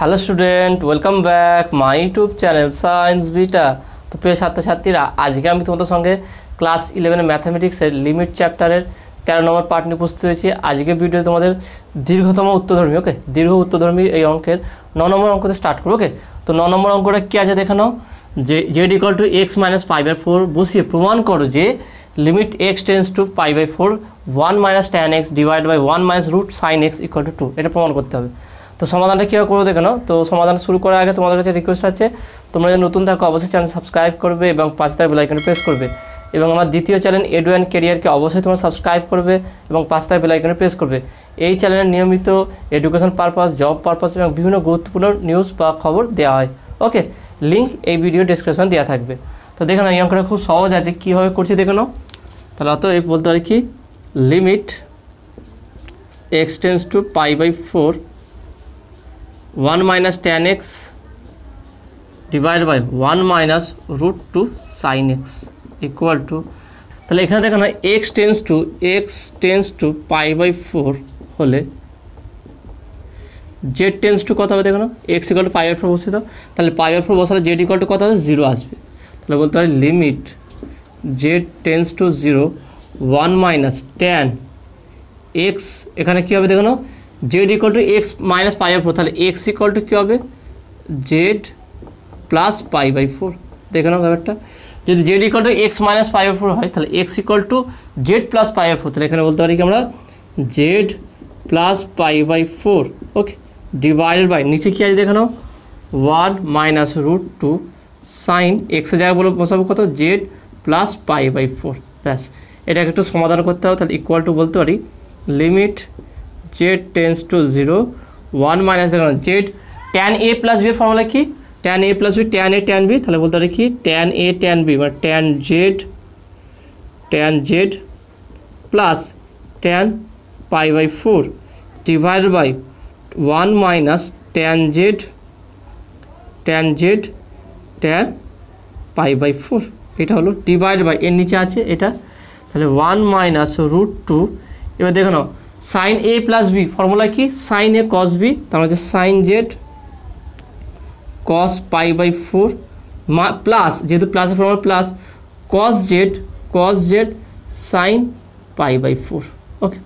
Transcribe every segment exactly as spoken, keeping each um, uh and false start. Hello student, welcome back my YouTube channel science beta. तो प्रिय छात्र छात्रा आज के तुम्हारे संगे क्लास इलेवन मैथमेटिक्स लिमिट चैप्टारे तेरह नम्बर पार्ट नहीं उपस्थित हो। आज के भिडियो तुम्हारे दीर्घतम उत्तरधर्मी ओके दीर्घ उत्तरधर्मी अंकेर नौ नम्बर अंक स्टार्ट करो। ओके तो नौ नम्बर अंकटा क्या है देखे नाओ, जे z equal to x minus five by four बसिए प्रमाण करो जे limit x tends to five by four one minus tan x divide by one minus root sine x equal to two. ये प्रमाण करते हैं। तो समाधान क्या करो देखे ना। तो समाधान शुरू करार आगे तुम्हारे काछे रिक्वेस्ट आछे, तुम्हारा जो नतून थाको अवश्य चैनल सबसक्राइब करबे और पाशे थाका बेल आइकन प्रेस करबे और आमार द्वितीय चैनल एडु एंड कैरियर के अवश्य तुम्हारा सबसक्राइब करबे और पाशे थाका बेल आइकन प्रेस करबे। एई चैनले नियमित एडुकेशन पार्पास, जब पार्पास और विभिन्न गुरुत्वपूर्ण निउज बा खबर देया हय। ओके लिंक एई भिडियो डेसक्रिपशन देया थाकबे। तो देखो ना अंकटा खूब सहज आछे, किभाबे करछि देखो ना। ताहले तो एई बोलते पारि कि limit x tends to pi by four one minus tan x divide by one minus root two sine x equal to. তাহলে এখানে দেখো না x tends to x tends to pi by four হলে जेड टेंस टू কত হবে দেখো না, x equal to pi by four বসিয়ে দাও। তাহলে पाई बाई फोर বসালে जेड इक्वल टू কত হবে, জিরো আসবে। তাহলে বলতে পারি limit z tends to zero one minus tan x এখানে কী হবে দেখো না, z equal to x minus pi by four. ताहले एक्स इक्वल टू क्या है, z plus pi by four. देखे ना ব্যাপারটা যদি z equal to x minus pi by four है तो x equal to z plus pi by four. तो এখানে বলতে পারি কি আমরা z plus pi by four okay divided by नीचे क्या देखे ना one minus root two sine x जगह बोलो बसाबो कत z plus pi by four. बस এটাকে একটু সমাধান করতে হবে। তাহলে ইকুয়াল টু বলতে পারি limit z tends to zero one minus z tan a plus b formula की tan a plus b tan a tan b. तो बोलते कि टैन ए टैन बी मैं tan z tan z plus tan pi by four divide by one minus tan z tan z tan pi by four. ये हलो divide by एर नीचे आता है वन माइनस रूट टू। एबार देखो ना sine a plus b formula की साइन ए कस बी तो sine z cos pi by four plus जेहतु plus formula plus cos z cos z sine pi by four. Okay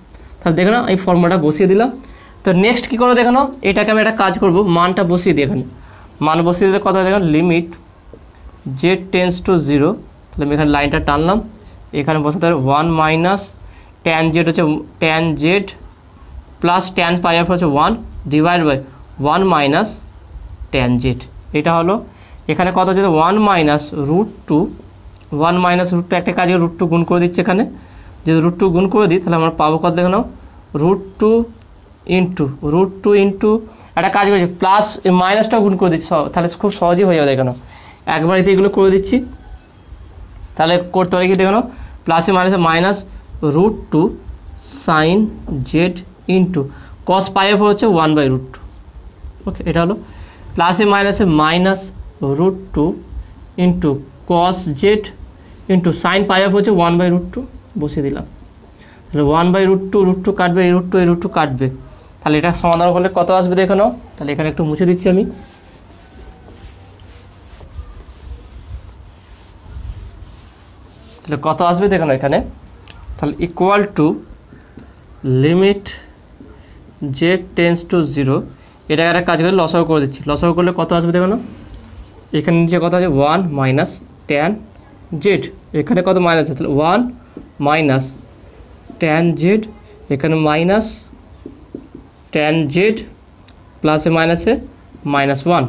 देखे ना फर्मुलाटा बसिए दिल। तो नेक्स्ट कि करो देखे ना ये एक काज करब मानटा बसिए दी एखे मान बसिए दी कत देखो limit z tends to zero line टानलम एखे बसाते वन माइनस टैन जेड हो tan z plus tan pi by four हो one divide by one minus tan z. यहाँ हलो एखे कत हो one minus root two one minus root two एक क्या रूट टू गुण कर दीचे एखे जो रूट टू गुण कर दी हमें पा कत देखे ना root two into root two into एक क्या कर प्लस माइनसटा गुण कर दीची खूब सहजे हो जाए। देखे ना एक बार ये कर दीची तेल करते कि देखो plus minus minus root two sine z into cos pi by four one by root two. Okay ये हलो plus minus minus root two into cos z into sine pi by four one by root two बसिए दिलाम। One by root two root two काटबे root two root two काटबे ताहले एटा समाधान करले कत आसबे देखे नाओ। ताहले एखाने एकटु मुछे दिच्छि आमि ताहले कत आसबे देखे नाओ एखाने equal to limit z tends to zero एटा एक काज करे लसागु कर दिच्छी। लसागु करले कत आसबे देखो ना एखाने नीचे कत आछे वन माइनस टैन जेड एखाने कत माइनस आछे ताहले वन माइनस टैन जेड एखाने minus tan z plus minus minus one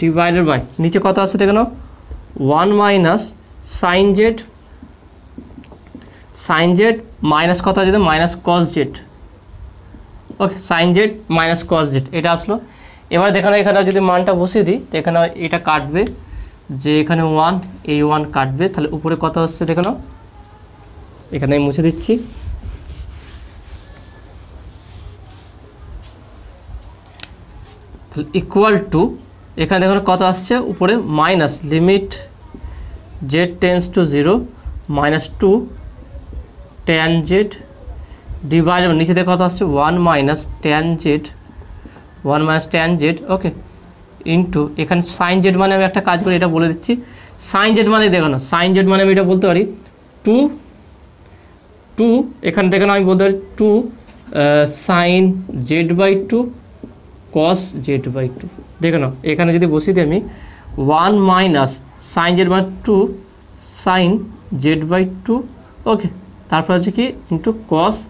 divided by नीचे कत आछे देखो ना one minus sine z sin z minus कत आज minus cos z। Okay sin z minus cos z ये आसलो एबार देखो एखे जो मानटा बसिए दी तो ये ये काटबे जे एखे वन ए वन काटबे ताहले ऊपर कत आसछे देखे ना एखे मुछे दिच्छी ताहले इक्वल टू एखे देखो कत आसछे ऊपर minus limit z tends to zero minus two tan z divide नीचे देखो कत आसछे one minus tan z one minus tan z. Okay into एखान sin z मान एक काज करी ये दीची sin z मान देखानो sin z मान ये बोलते टू टू एखान देखाना बोलते two sin z by two cos z by two देखाना एखे जो बसि दी हमें वन माइनस sin z मान two sin z by two okay तारपर आज कि into cos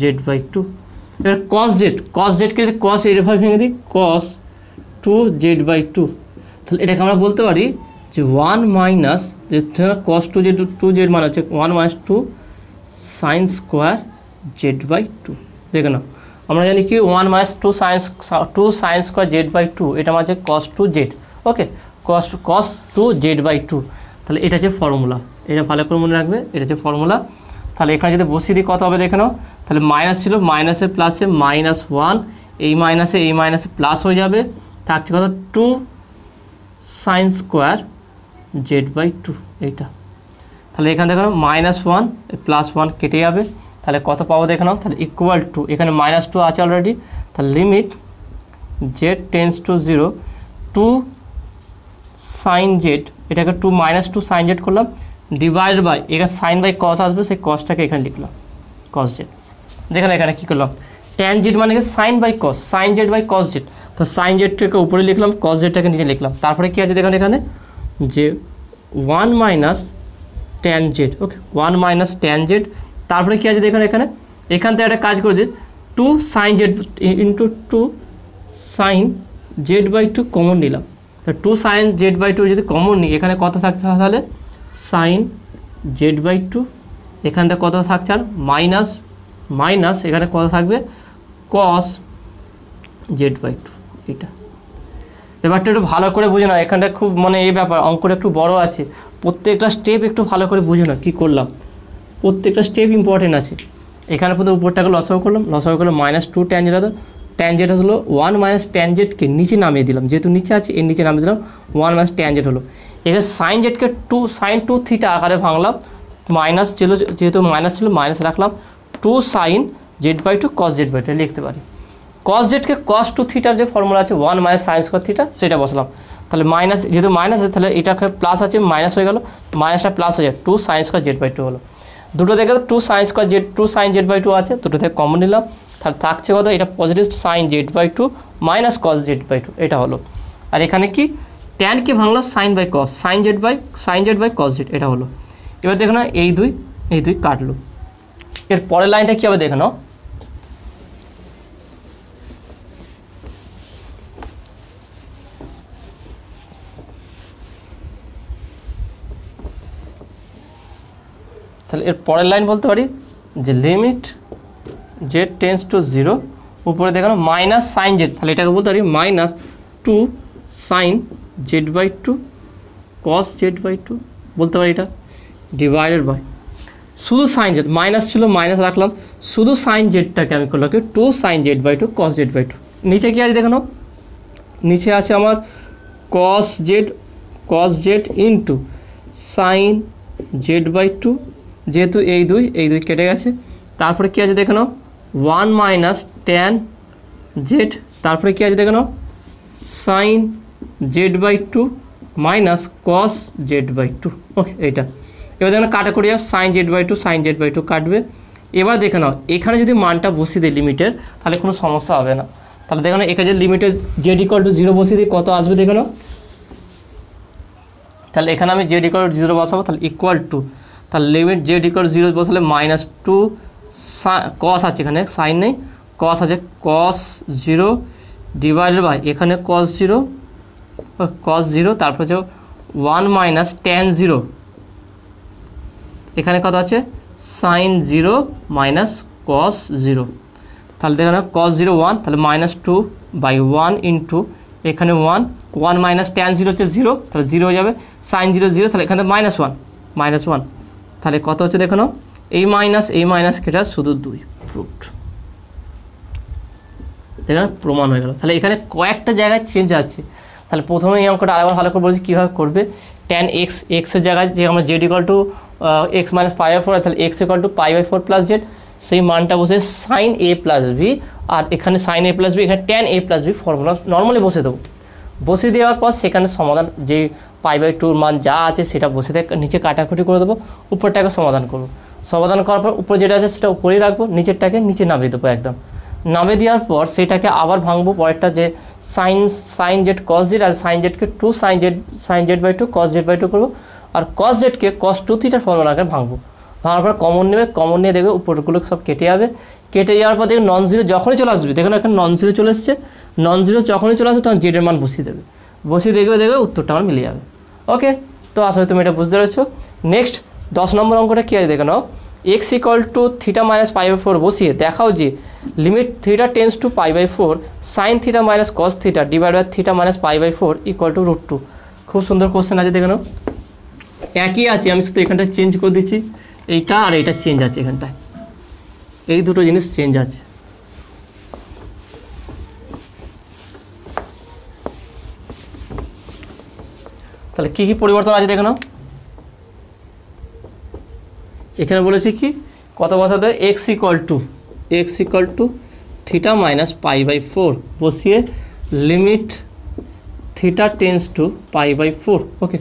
z by two cos z cos z के cos एट भाव भेंगे दी cos two z by two तक बोलते one minus cos two z two z मान one minus two sin square z by to देखे ना हमें जानी कि one minus two sin two sin square z by two एट हमारे cos two z okay cos cos two z by two तेल ये फर्मुला ये भालो करे मने राखबे ये फर्मुला तेल एखाने जो बसिए दी कत होबे देखे नाओ तेल माइनस छिलो माइनसे प्लसे माइनस वन ए माइनसे ए माइनसे प्लस हो जाए थक कत two sin square z by two ये एखे देखो माइनस वन प्लस वन केटे जाए कत पाव देखे नाओ इक्वल टू एखे माइनस टू आज already limit z tends to zero two sin z ये two minus two sin z कर लम divide by sin by cos आसबे cosटा के लिखल cos जेड देखना एखे कि करल tan z मान sin by cos sin z by cos z तो sin z के ऊपर लिखल cos z के नीचे लिखल तरह क्या देखो जे one minus tan z okay one minus tan z तरह क्या देखो एखे एखान क्ज कर two sin z into two sin z by two common निल two sin z by two जो कमन नहीं एखे कत थक sin z by टू एखान कत थक माइनस माइनस एखे कत थक cos z by टू এটা ব্যাপারটা একটু ভালো করে বুঝে নাও এখানটা খুব মানে এই ব্যাপার অঙ্কটা একটু বড় আছে প্রত্যেকটা স্টেপ একটু ভালো করে বুঝে নাও কি করলাম প্রত্যেকটা স্টেপ ইম্পর্টেন্ট আছে এখানে প্রথমে উপরটাকে লসাগু করলাম লসাগু করলাম -टू tan z হলো tan z হলো वन - tan z কে নিচে নামিয়ে দিলাম যেহেতু নিচে আছে এর নিচে নামিয়ে দিলাম वन tan z হলো এখানে sin z কে टू sin टू θ আকারে ভাঙলাম মাইনাস ছিল যেহেতু মাইনাস ছিল মাইনাস রাখলাম two sin z by two cos z by two লিখতে পারি cos z के cos टू थीटार जो फर्मुला है one minus sin square theta से बसलम तेल माइनस जो माइनस ये प्लस आज माइनस हो गल माइनस प्लस हो जाए two sin square z by two हलो दुटो देखे two sin square z two sin z by two आज दुटो थे कमन निल थको ये positive sin z by two minus cos z by two एट हलो और एखे कि tan के भांगल sin by cos sin z by sin z by cos z एट हलो एबार देखो ना ये दुई ये दुई काटल एर पर लाइन क्या देखे ना তাহলে এর পরের লাইন বলতে পারি যে limit z tends to zero উপরে দেখানো মাইনাস sin z তাহলে এটাকে বলতে পারি minus two sin z by two cos z by two বলতে পারি এটা ডিভাইডেড বাই শুধু sin z মাইনাস ছিল মাইনাস রাখলাম শুধু sin z টাকে আমি করলাম কি two sin z by two cos z by two নিচে কি আছে দেখানো নিচে আছে আমার cos z cos z into sin z by two जेहेतु यही दुई यही दुई केटे गेछे तारपरे कि आछे देखे नाओ वन माइनस tan z तारपरे कि आछे देखे नाओ sin z by two minus cos z by two okay एटा एबार देखो काटाकुटी sin z by two sin z by two काटबे एबार देखे नाओ एखाने यदि मानटा बसिए दिई लिमिटेर ताहले कोनो समस्या होबे ना ताहले देखो ना एखाने लिमिटे z इक्वल टू जिरो बसिए दिई कत आसबे देखो नाओ ताहले एखाने आमि z इक्वल टू जिरो बसाबो ताहले equal to limit z equal zero बसाले माइनस टू कस आखने sin नहीं कस आज cos zero divided by cos zero cos zero तरह जो वन माइनस tan जिरो एखे कत आज sin zero minus cos zero तेल देखना कस जिरो वन तेल minus two by one into एखे one one minus tan zero हे जिरो जिरो हो जाए sin zero zero minus one minus one তাহলে কত হচ্ছে দেখো নাও a - a - কেটা শুধু দুই প্রুফড দেখেন প্রমাণ হয়ে গেল তাহলে এখানে কয়েকটা জায়গায় চেঞ্জ আছে তাহলে প্রথমে এই অঙ্কটা আরেকবার ভালো করে বলছি কিভাবে করবে tan x x এর জায়গায় যে আমরা z = x - π/फोर তাহলে x = π/फोर + z সেই মানটা বসে sin a + b আর এখানে sin a + b এখানে tan a + b formula normally বসে দাও বসিয়ে দেওয়ার পর সেখানে সমাধান যে পাই বাই টুর মান যা আছে সেটা বসিয়ে নিচে কাটাকুটি করে দেবো, উপরটাকে সমাধান করব। সমাধান করার পর উপরে যেটা আছে সেটা উপরেই রাখবো, নিচেরটাকে নিচে নামিয়ে দেবো একদম। নামিয়ে দেওয়ার পর সেটাকে আবার ভাঙবো পরেরটা যে sine sine z cos z, আর সাইন জেডকে two sine z sine z by two cos z by two করবো, আর কস জেডকে কস টু থিটার ফর্মুলাকে ভাঙবো। ভাঙার পর কমন নেবে, কমন নিয়ে দেখবে উপরগুলো সব কেটে যাবে। কেটে যাওয়ার পর দেখবে নন জিরো যখনই চলে আসবে, দেখুন এখানে নন জিরো চলে এসছে, নন জিরো যখনই চলে আসবে তখন জেডের মান বসিয়ে দেবে, বসিয়ে দেখবে দেখবে উত্তরটা আমার মিলে যাবে। ওকে, তো আসলে তুমি এটা বুঝতে পেরেছো। নেক্সট দশ নম্বর অঙ্কটা কী আছে দেখে নাও। X equal to theta minus pi by four বসিয়ে দেখাও যে limit theta tends to pi by four sine theta minus cos theta divide by theta minus pi by four equal to root two. খুব সুন্দর question আছে দেখে নাও, একই আছে, আমি শুধু এখানটা চেঞ্জ করে দিচ্ছি, এইটা আর এইটা চেঞ্জ আছে, এখানটায় এই দুটো জিনিস চেঞ্জ আছে। তাহলে কী কী পরিবর্তন আছে দেখে নাও। এখানে বলেছি কি কত বসাতে, x equal to x equal to theta minus pi by four বসিয়ে limit theta tends to pi by four, okay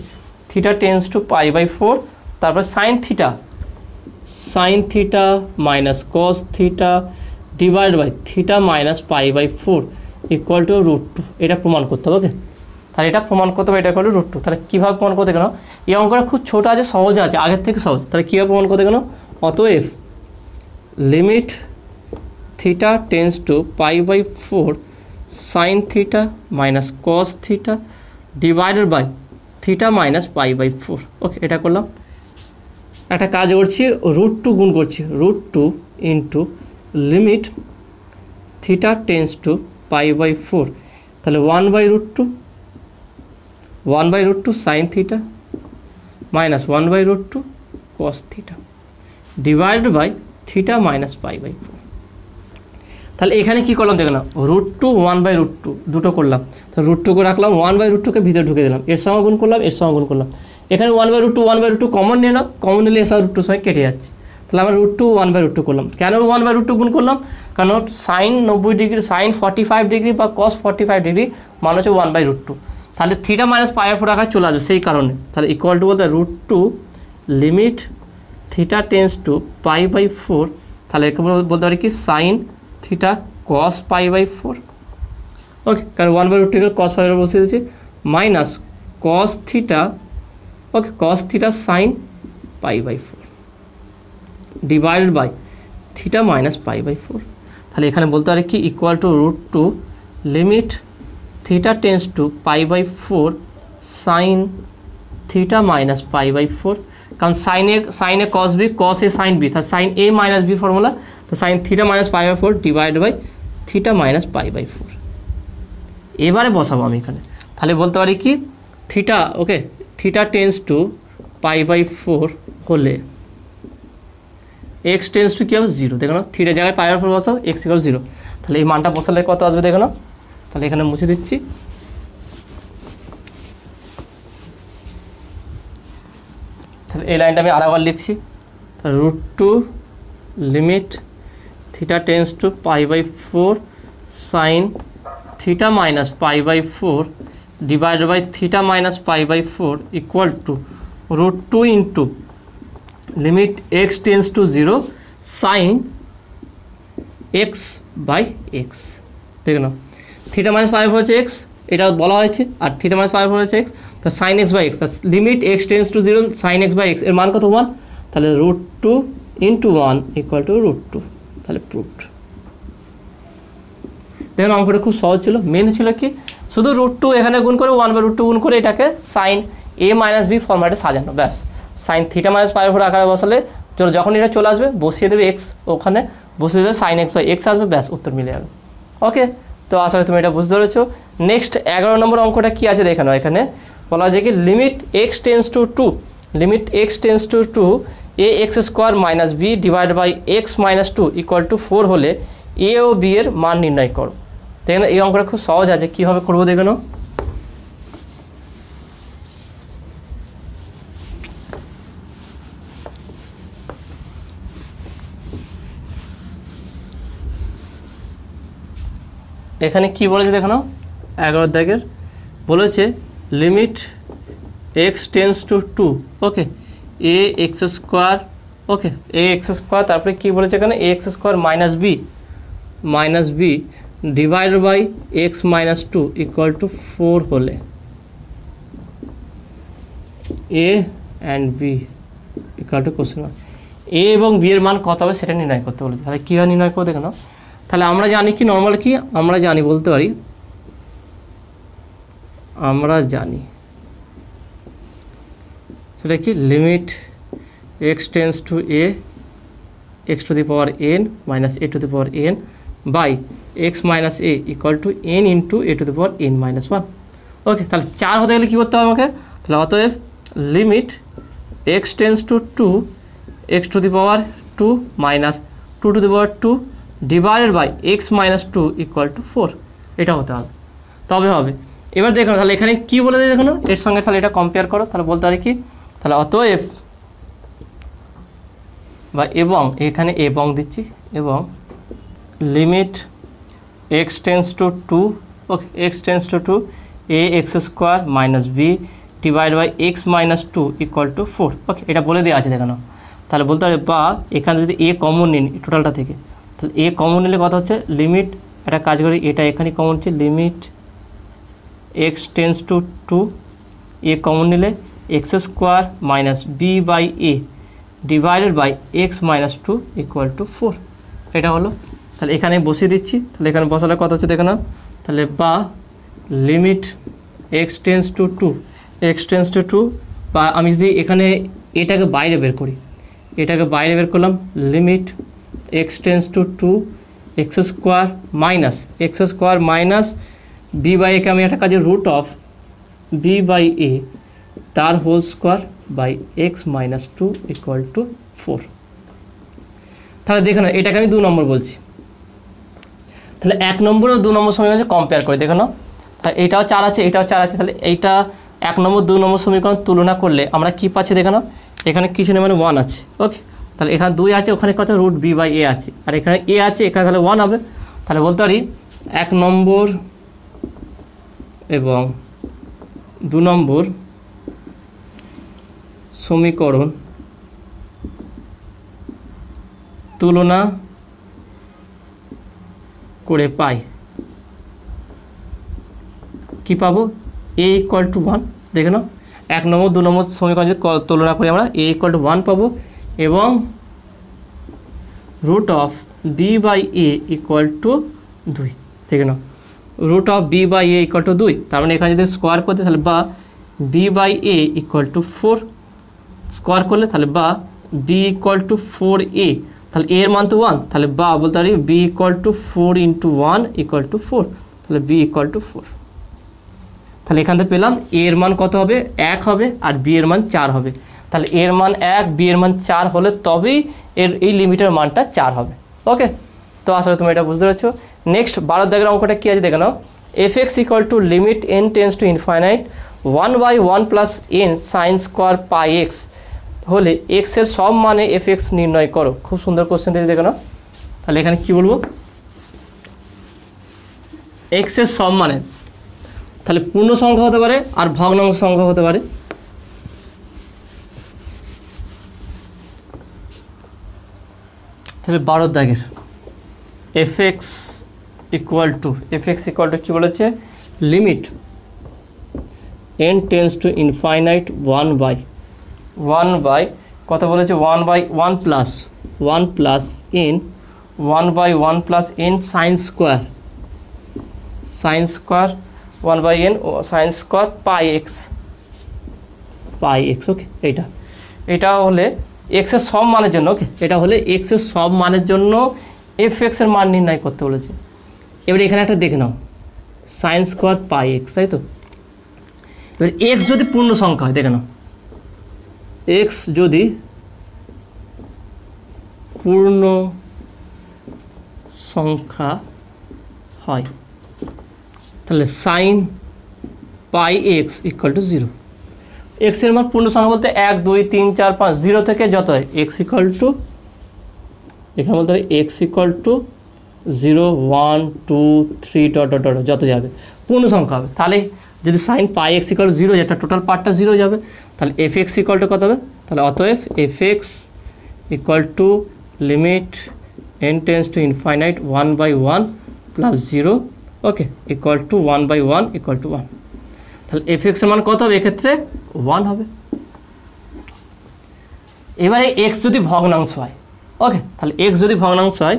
theta tends to pi by four, তারপরে sine theta sine theta minus cos theta divide by theta minus pi by four equal to root two, এটা প্রমাণ করতে হবে। ওকে, তাহলে এটা প্রমাণ করতে হবে, এটা ইকুয়াল টু রুট টু। তাহলে কীভাবে প্রমাণ করতে কেন, এই অঙ্কটা খুব ছোটো আছে, সহজ আছে, আগের থেকে সহজ। তাহলে কীভাবে প্রমাণ করতে কেন, অতএব limit theta tends to pi by four sine theta minus cos theta divided by theta minus pi by four, okay এটা করলাম। একটা কাজ করছি, রুট টু গুণ করছি, root two into limit theta tends to pi by four, তাহলে one by root two one by root two sine theta minus one by root two cos theta divide by theta minus pi by four. তাহলে এখানে কী করলাম দেখো না, root two one by root two দুটো করলাম, তাহলে root টুকে রাখলাম, ওয়ান বাই রুট টুকে ভিতরে ঢুকে দিলাম, এর সঙ্গে গুণ করলাম, এর সঙ্গে গুণ করলাম। এখানে one by root two one by root two common নিয়ে নাও, কমন নিলে এসব রুট টুর সঙ্গে কেটে যাচ্ছে, তাহলে আমরা root two one by root two করলাম। কেন ওয়ান বাই রুট টু গুণ করলাম, কারণ সাইন নব্বই degree sine forty five degree বা কস ফর্টি ফাইভ ডিগ্রি মানে হচ্ছে ওয়ান বাই রুট টু, তাহলে theta minus pi by four আকারে চলে আসবে সেই কারণে। তাহলে ইকুয়াল টু বলতে root two limit theta tends to pi by four, তাহলে একে বলতে পারি কি sine theta cos pi by four, okay কারণ one by root two cos pi by বসিয়ে দিচ্ছি, minus cos theta okay cos theta sine pi by four divided by theta minus pi by four. তাহলে এখানে বলতে পারি কি equal to root two limit theta tends to pi by four sine theta minus pi by four, কারণ সাইনে সাইনে cos b cos a sine b, তাহলে sine a minus b formula, তো sine theta minus pi by four divide by theta minus pi by four. এবারে বসাবো আমি এখানে, তাহলে বলতে পারি কি theta okay theta tends to pi by four হলে এক্স টেন্স টু কী হবে জিরো, দেখো না থিটা জায়গায় পাই বাই ফোর বসাও এক্স ইকুয়াল জিরো, তাহলে এই মানটা বসালে কত আসবে দেখো না, তাহলে এখানে মুছে দিচ্ছি, তাহলে এই লাইনটা আমি আরেকবার লিখছি, তাহলে root two limit theta tends to pi by four sine theta minus pi by four divide by theta minus pi by four equal to root two into limit x tends to zero sine x by x, ঠিক না theta minus pi four হচ্ছে x, এটা বলা হয়েছে, আর theta minus pi four হচ্ছে x, তো sine x by x, limit x tends to zero sine x by x এর মান কত ওয়ান, তাহলে root two into one equal to root two, তাহলে প্রুফড। দেখুন অঙ্কটা খুব সহজ ছিল, মেন ছিল কি শুধু রুট টু এখানে গুণ করে ওয়ান বাই রুট টু গুণ করে এটাকে সাইন এ মাইনাস বি ফর্মেটে সাজানো, ব্যাস। Sine theta minus pi four আকারে বসালে যখন এটা চলে আসবে বসিয়ে দেবে এক্স, ওখানে বসিয়ে দেবে সাইন এক্স বাই এক্স আসবে, ব্যাস উত্তর মিলে যাবে। ওকে, তো আশা করি তুমি এটা বুঝতে পেরেছো। নেক্সট এগারো নম্বর অঙ্কটা কী আছে দেখে নাও। এখানে বলা যায় কি limit x tends to two limit x tends to two a x square minus b divide by x minus two equal to four হলে এ ও বি এর মান নির্ণয় করো। দেখে না এই অঙ্কটা খুব সহজ আছে, কীভাবে করবো দেখে নাও। এখানে কি বলেছে দেখো, এগারো দাগের बोले limit x tends to two okay a x square okay a x square तारपरे कि बोलेছে এখানে a x square minus b minus b divided by x minus two equal to four होले a and b equal to question a और b एर मान कत হবে সেটা নির্ণয় করতে বলেছে। তাহলে কি নির্ণয় করতে কেন তাহলে আমরা জানি কি নরমাল কি আমরা জানি বলতে পারি আমরা জানি সেটা কি limit x tends to a x to the power n minus a to the power n by x minus a equal to n into a to the power n minus one okay. তাহলে চার হতে গেলে কী করতে হবে আমাকে তাহলে অতএব limit x tends to two x to the power two minus two to the power two divided by x minus two equal to four এটা হতে হবে তবে হবে। এবার দেখো তাহলে এখানে কি বলে দেয় দেখো এর সঙ্গে তাহলে এটা কম্পেয়ার করো তাহলে বলতে পারি কি তাহলে অতএব বা এবং এখানে এবং দিচ্ছি এবং limit x tends to two okay x tends to two a x square minus b divide by x minus two equal to four okay এটা বলে দেওয়া আছে দেখানো তাহলে বলতে পারি বা এখানে যদি এ কমন নিন টোটালটা থেকে তাহলে এ কমন নিলে কথা হচ্ছে লিমিট একটা কাজ করি এটা এখানে কমন হচ্ছে limit x tends to two a common नीले x square minus b by a divided by x minus two equal to four एटा हलो ताहले एखाने बसिए दिच्छी ताहले एखाने बसाले कत होच्छे देखो ना ताहले बा limit x tends to two x tends to two बा आमी जोदि एखाने एटाके बाइरे बेर करी एटाके बाइरे बेर करलाम limit x tends to two x square minus x square minus b by a के हमें एक काज root of b by a तार whole square by x minus two equal to four ताहले देखो ना एटाके आमी दो नम्बर बोलছি তাহলে এক নম্বর ও দুই নম্বর সমীকরণ কম্পেয়ার করে দেখো না তাহলে এটাও চার আছে এটাও চার আছে তাহলে এইটা এক নম্বর দুই নম্বর সমীকরণ তুলনা করলে আমরা কি পাচ্ছি দেখো না এখানে কিছু নেই মানে এক আছে ওকে তাহলে এখানে দুই আছে ওখানে কত রুট বি বাই এ আছে আর এখানে এ আছে এখানে তাহলে এক হবে তাহলে বলতে পারি এক নম্বর এবং দুই নম্বর সমীকরণ তুলনা করে পাই কি পাবো a ইকুয়াল টু ওয়ান দেখে নাও এক নম্বর দুই নম্বর সমীকরণ যদি তুলনা করি আমরা a ইকুয়াল টু ওয়ান পাবো এবং root of b by a equal to দুই দেখে নাও root of b by a equal to दुई तार माने एखाने जो स्कोर करते ताहले बा b by a equal to four square करले ताहले बा b equal to four a ताहले एर मान तो वन ताहले बा बोलते पारी b equal to four into one equal to four ताहले बी इक्वल टू फोर ताहले एखान थेके पेलाम एर मान कत होबे एक होबे आर बी एर मान चार होबे ताहले एर मान एक बी एर मान चार होले तबेई एर एई लिमिटेर मानटा चार होबे ओके। तो आसले तुम्हें ये बुझते रहो नेक्स्ट बारह दागेर अंकटा कि आछे देखे नाओ f x equal to limit n tends to infinite one by one plus n sine square pi x होले एक्स एर सब माने एफ एक्स निर्णय करो खूब सुंदर क्वेश्चन दिए देखो ना ताहले एखाने कि बोलबो एक्स एर सब माने ताहले पूर्ण संख्या होते पारे और भग्नांश संख्या होते पारे ताहले बारह दागेर f x equal to f x equal to कि बोलेছে limit n tends to infinite one by one by कत बोलेছে one by one plus one plus n one by one plus n sine square sine square one by n sine square pi x pi x okay एटा एटा হলে x এর সব মানের জন্য ওকে এটা হলে x এর সব মানের জন্য एफ एक्स एर मान निर्णय करते बोले एखे एक देखे नाओ साइन स्क्वायर पाई एक्स तई तो एक्स जो पूर्ण संख्या है देखे नाओ एक्स जो पूर्ण संख्या है ताहले sine pi x equal to zero एक्सर मान पूर्ण संख्या बोलते एक दुई तीन चार पाँच जिरो थेके जत है एक्स इक्वल टू এখানে বলতে হবে x equal to zero one two three dot dot dot যত যাবে পূর্ণ সংখ্যা হবে তাহলে যদি sin পাই x = শূন্য যেটা টোটাল পার্টটা শূন্য হয়ে যাবে তাহলে fx = কত হবে তাহলে অতএব fx = limit n tends to infinite one by one plus zero okay = one by one equal to one তাহলে fx এর মান কত হবে এই ক্ষেত্রে one হবে এবারে x যদি ভগ্নাংশ হয় ওকে তাহলে x যদি ভগ্নাংশ হয়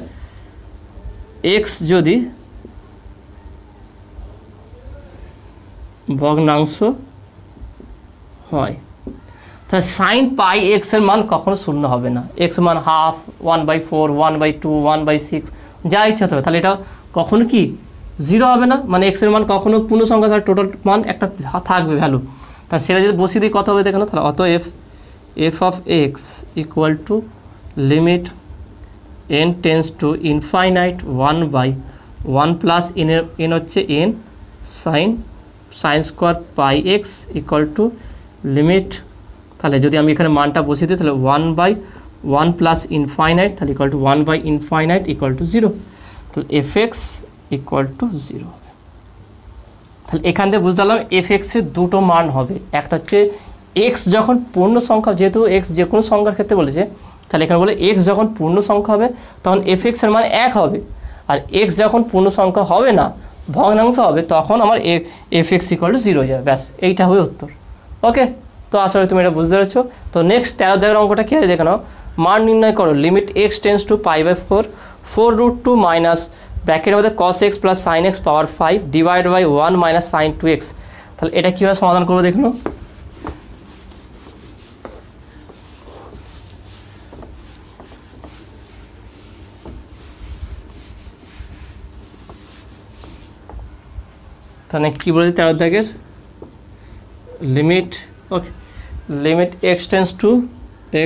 x যদি ভগ্নাংশ হয় তাহলে sin পাই x এর মান কখনো শূন্য হবে না x মান half one by four one by two one by six যা ইচ্ছা তবে তাহলে এটা কখনো কি জিরো হবে না মানে x এর মান কখনো পূর্ণ সংখ্যা ছাড়া টোটাল মান একটা থাকবে ভ্যালু তাহলে সেটা যদি বসিয়ে দিই কত হবে দেখেন তাহলে অতএব f of x equal to limit n tends to infinite one by one plus n n হচ্ছে n sin sin square pi x equal to limit তাহলে যদি আমি এখানে মানটা বসিয়ে দিই তাহলে one by one plus infinite তাহলে equal to one by infinite equal to zero তাহলে fx equal to zero তাহলে এখান থেকে বুঝলাম fx এর দুটো মান হবে একটা হচ্ছে x যখন পূর্ণ সংখ্যা যেহেতু x যে কোনো সংখ্যার ক্ষেত্রে বলেছে তাহলে এখানে বলে x যখন পূর্ণ সংখ্যা হবে তখন fx এর মান এক হবে আর x যখন পূর্ণ সংখ্যা হবে না ভগ্নাংশ হবে তখন আমার fx = শূন্য হয়ে যাবে ব্যাস এইটা হবে উত্তর ওকে তো আশা করি তুমি এটা বুঝতে পেরেছো তো নেক্সট তেরো দাগের অঙ্কটা কি আছে দেখো মান নির্ণয় করো limit x tends to pi by four four root two minus ব্র্যাকেটের মধ্যে cos x plus sin x power five divided by one minus sin two x তাহলে এটা কিভাবে সমাধান করব দেখো তাহলে কি বলতে তেরো দাগের limit okay limit x tends to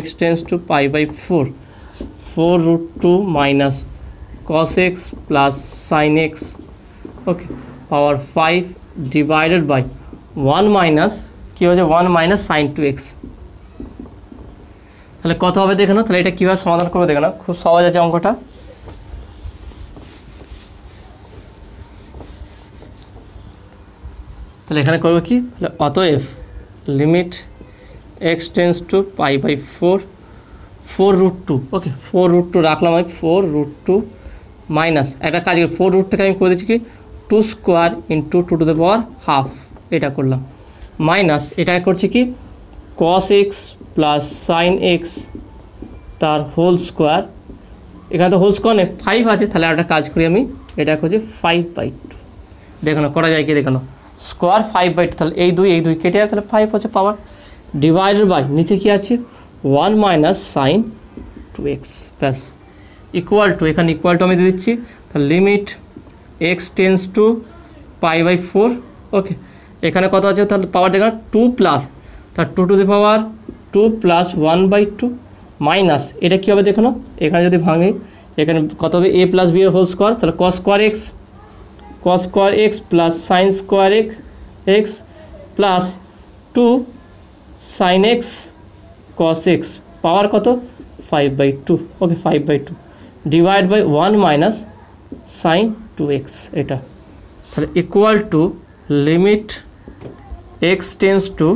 x tends to pi by four four root two minus cos x plus sin x okay power five divided by one minus কি হবে one minus sin two x তাহলে কত হবে দেখেন তাহলে এটা কিভাবে সমাধান করব দেখেন খুব সহজ আছে অঙ্কটা তাহলে এখানে করব কি তাহলে অতএব limit x tends to pi by four four root two okay four root two রাখলাম আমি four root two মাইনাস এটা কাজ করে four root টাকে আমি করে দিচ্ছি কি two square into two to the power half এটা করলাম মাইনাস এটা করছি কি cos x plus sin x তার হোল স্কয়ার এখানে তো হোল স্কয়ারে five আছে তাহলে একটা কাজ করি আমি এটা করছি five by two দেখুন করা যায় কি দেখুন स्क्वायर five by two তাহলে এই দুই এই দুই কেটে তাহলে five হচ্ছে পাওয়ার ডিভাইডেড বাই নিচে কি আছে one - sin two x plus equal to এখানে इक्वल टू আমি দিয়ে দিচ্ছি তাহলে limit x tends to pi by four okay এখানে কত আছে তাহলে পাওয়ার দেখো two প্লাস তাহলে two to the power two plus one by two minus এটা কি হবে দেখো এখানে যদি ভাঙি এখানে কত হবে a + b এর হোল স্কয়ার তাহলে cos square x cos square x plus sin square x plus two sin x cos x power कतो five by two okay five by two divide by one minus sin two x एटा तो equal to limit x tends to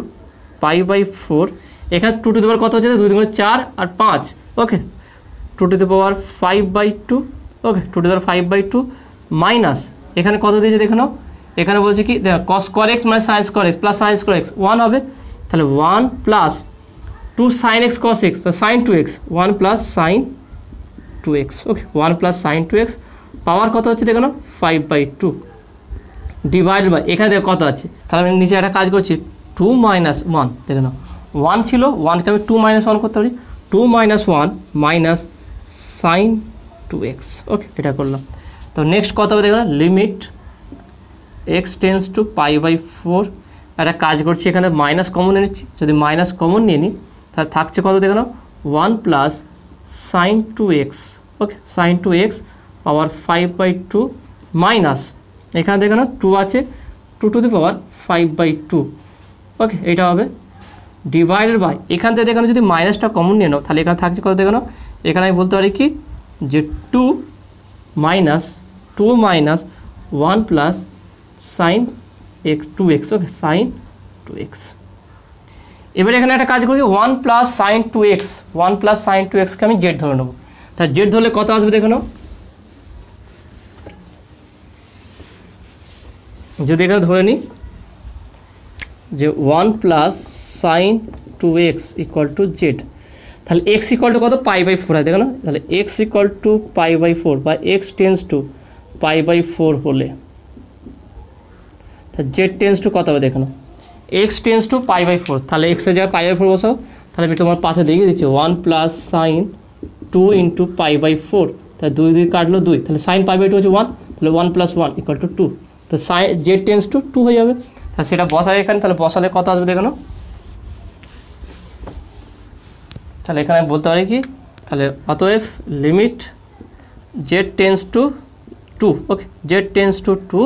pi by four एक हाथ two to the power कतो हो जाए तो दूसरे को चार और पाँच okay two to the power five by two okay two to the power five by two minus এখানে কত দিয়েছে দেখুন এখানে বলছে কি দেখো cos square x - sin square x + sin square x one হবে তাহলে one plus two sin x cos x তো sin two x one plus sin two x ওকে one plus sin two x পাওয়ার কত হচ্ছে দেখুন five by two divide by এখানে দেখো কত আছে তাহলে আমি নিচে একটা কাজ করছি two minus one দেখুন one ছিল one কে আমি two minus one করতে পারি two minus one - sin two x ওকে এটা করলাম तो नेक्स्ट कत হবে দেখো limit x tends to pi by four একটা কাজ করছি এখানে মাইনাস কমন এনেছি যদি মাইনাস কমন নিয়ে নি তাহলে থাকছে কত দেখো one plus sin two x okay sin two x power five by two minus এখানে দেখো two আছে two to the power five by two ওকে এটা হবে ডিভাইডেড বাই এখান থেকে দেখো যদি মাইনাসটা কমন নিয়ে নাও তাহলে এখানে থাকছে কত দেখো এখানে আমি বলতে পারি কি যে two minus two minus one plus sin x two x okay sine two x. এবারে এখানে একটা কাজ করি one plus sine two x one plus sine two এক্সকে আমি জেড ধরে নেব। তাহলে জেড ধরলে কত আসবে দেখে নাও, যদি এটা ধরে নিই যে one plus sine two x equal to z তাহলে এক্স ইকুয়াল টু কত পাই বাই ফোর হয় দেখো না, তাহলে x equal to pi by four বা x tends to pi by four হলে তাহলে জেড টেন্স টু কত হবে দেখো না x tends to pi by four, তাহলে এক্সের জায়গায় পাই বাই ফোর বসাও। তাহলে আমি তোমার পাশে দেখিয়ে দিচ্ছি one plus sine two into pi by four, তাহলে দুই দুই কাটলো দুই, তাহলে সাইন পাই বাই টু হচ্ছে ওয়ান, তাহলে one plus one equal to two, তো sine z tends to two হয়ে যাবে। তাহলে সেটা বসাই এখানে, তাহলে বসালে কত আসবে দেখো না, তাহলে এখানে বলতে পারি কি তাহলে অতএব limit z tends to two okay z tends to two,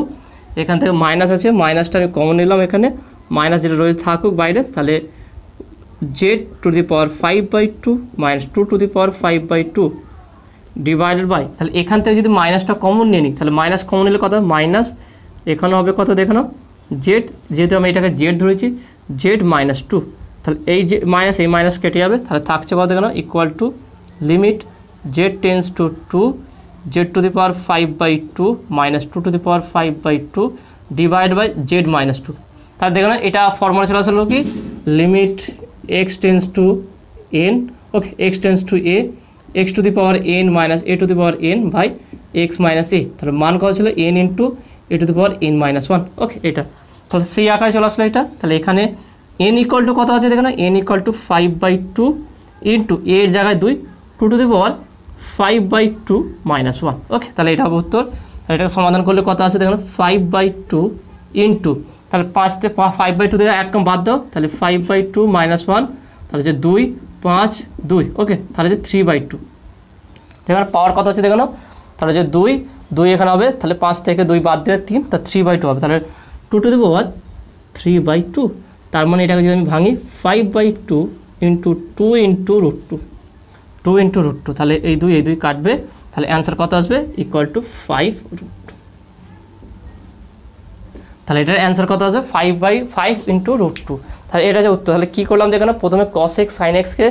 এখান থেকে মাইনাস আছে মাইনাসটা আমি কমন নিলাম, এখানে মাইনাস যেটা রয়েছে থাকুক বাইরে, তাহলে z to the power five by two minus two to the power five by two divided by, তাহলে এখান থেকে যদি মাইনাসটা কমন নিয়ে নিই তাহলে মাইনাস কমন নিলে কত মাইনাস এখানে হবে কত দেখে নাও জেড, যেহেতু আমি এটাকে জেড ধরেছি জেড মাইনাস টু, তাহলে এই যে মাইনাস এই মাইনাস কেটে যাবে, তাহলে থাকছে কত কেন equal to limit z tends to two z to the power five by two minus two to the power five by two divide by z minus two. তাহলে দেখো না এটা ফর্মুলা চলে আসলো কি limit x tends to n okay x tends to a x to the power n minus a to the power n by x minus a, তাহলে মান কত ছিল n in two a to the power n minus one okay এটা, তাহলে সেই আকারে চলে আসলো এটা। তাহলে এখানে n ইকুয়াল টু কত আছে দেখো না n equal to five by two into এর জায়গায় দুই two to the power five by two minus one okay, তাহলে এটা হবে উত্তর। তাহলে এটাকে সমাধান করলে কত আছে দেখো না ফাইভ বাই টু ইন্টু তাহলে পাঁচতে ফাইভ বাই টু দিয়ে একদম বাদ দাও, তাহলে five by two minus one তাহলে যে দুই পাঁচ দুই ওকে তাহলে যে থ্রি বাই টু, দেখো পাওয়ার কত হচ্ছে দেখো না তাহলে যে দুই দুই এখানে হবে, তাহলে পাঁচ থেকে দুই বাদ দিলে তিন তা থ্রি বাই টু হবে, তাহলে two to the power three by two, তার মানে এটাকে যদি আমি ভাঙি five by two into two into root two two into root two, তাহলে এই দুই এই দুই কাটবে, তাহলে অ্যান্সার কত আসবে equal to five root two, তাহলে এটার অ্যান্সার কত আসবে five by five into root two. তাহলে এটা যে উত্তর, তাহলে কী করলাম দেখে না প্রথমে কস এক্স সাইন এক্সকে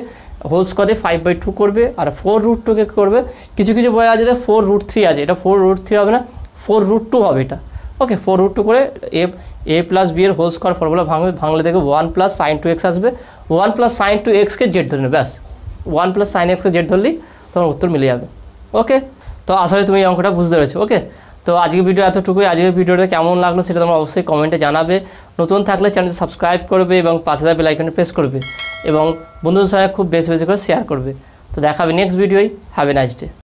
হোল স্কোয়ারে ফাইভ বাই টু করবে আর ফোর রুট টুকে করবে, কিছু কিছু বই আছে যে ফোর রুট থ্রি আছে, এটা ফোর রুট থ্রি হবে না ফোর রুট টু হবে এটা ওকে, ফোর রুট টু করে এফ এ প্লাস বি এর হোল স্কোয়ার ফর্মুলা ভাঙবে, ভাঙলে দেখবে one plus sine two x আসবে, ওয়ান প্লাস সাইন টু এক্সকে জেড ধরে নেবে ব্যাস, ওয়ান প্লাস সাইন এক্সকে জেড ধরলেই তোমার উত্তর মিলে যাবে ওকে। তো আশা করি তুমি এই অঙ্কটা বুঝতে পেরেছো ওকে। তো আজকের ভিডিও এতটুকুই, আজকের ভিডিওটা কেমন লাগলো সেটা তোমরা অবশ্যই কমেন্টে জানাবে, নতুন থাকলে চ্যানেলটি সাবস্ক্রাইব করবে এবং পাশে থাকা বেল আইকনে প্রেস করবে এবং বন্ধুদের সঙ্গে খুব বেশি বেশি করে শেয়ার করবে। তো দেখা হবে নেক্সট ভিডিওয়, হ্যাভ এ নাইস ডে।